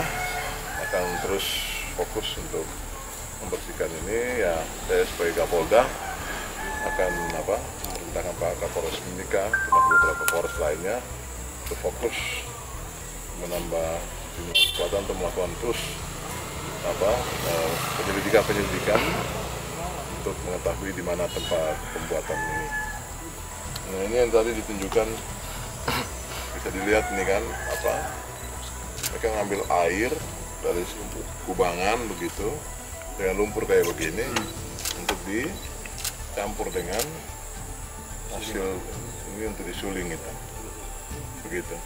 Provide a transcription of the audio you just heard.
akan terus fokus untuk membersihkan ini. Ya, saya sebagai Kapolda akan memerintahkan Pak Kapolres Mimika dan beberapa Kapolres lainnya untuk fokus menambah kekuatan untuk melakukan terus penyelidikan untuk mengetahui di mana tempat pembuatan ini. Nah, ini yang tadi ditunjukkan, bisa dilihat nih kan, mereka ngambil air dari kubangan begitu dengan lumpur kayak begini untuk dicampur dengan hasil ini untuk disuling gitu begitu.